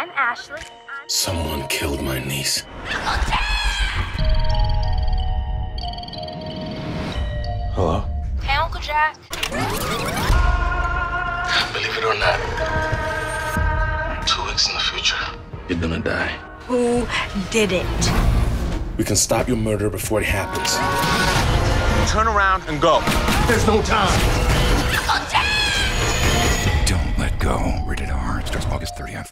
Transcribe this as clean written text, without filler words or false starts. I'm Ashley. Someone killed my niece. Hello? Hey, Uncle Jack. Believe it or not, 2 weeks in the future, you're gonna die. Who did it? We can stop your murder before it happens. Turn around and go. There's no time. Uncle Jack! Don't Let Go. Rated R. Starts August 30th.